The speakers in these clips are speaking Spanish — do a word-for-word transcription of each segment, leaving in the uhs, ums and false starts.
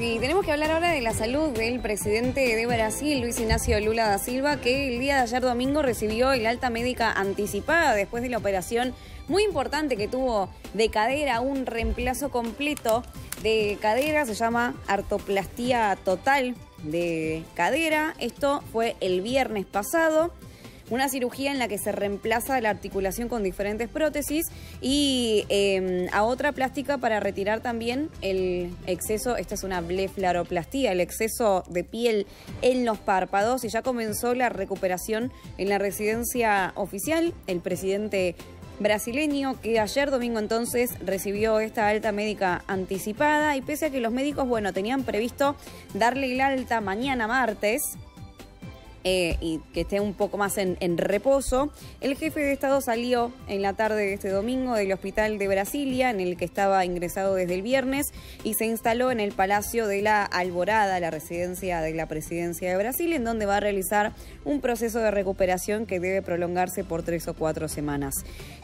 Sí, tenemos que hablar ahora de la salud del presidente de Brasil, Luiz Inácio Lula da Silva, que el día de ayer domingo recibió el alta médica anticipada después de la operación muy importante que tuvo de cadera, un reemplazo completo de cadera, se llama artoplastía total de cadera. Esto fue el viernes pasado. Una cirugía en la que se reemplaza la articulación con diferentes prótesis y eh, a otra plástica para retirar también el exceso, esta es una blefaroplastía, el exceso de piel en los párpados, y ya comenzó la recuperación en la residencia oficial. El presidente brasileño que ayer domingo entonces recibió esta alta médica anticipada, y pese a que los médicos, bueno, tenían previsto darle el alta mañana martes, Eh, y que esté un poco más en, en reposo, el jefe de Estado salió en la tarde de este domingo del hospital de Brasilia, en el que estaba ingresado desde el viernes, y se instaló en el Palacio de la Alborada, la residencia de la presidencia de Brasil, en donde va a realizar un proceso de recuperación que debe prolongarse por tres o cuatro semanas.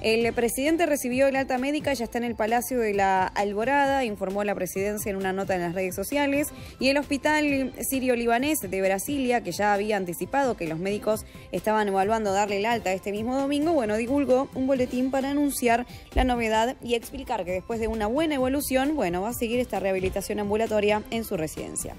El presidente recibió el alta médica, ya está en el Palacio de la Alborada, informó la presidencia en una nota en las redes sociales, y el hospital sirio-libanés de Brasilia, que ya había anticipado que los médicos estaban evaluando darle el alta este mismo domingo, bueno, divulgó un boletín para anunciar la novedad y explicar que después de una buena evolución, bueno, va a seguir esta rehabilitación ambulatoria en su residencia.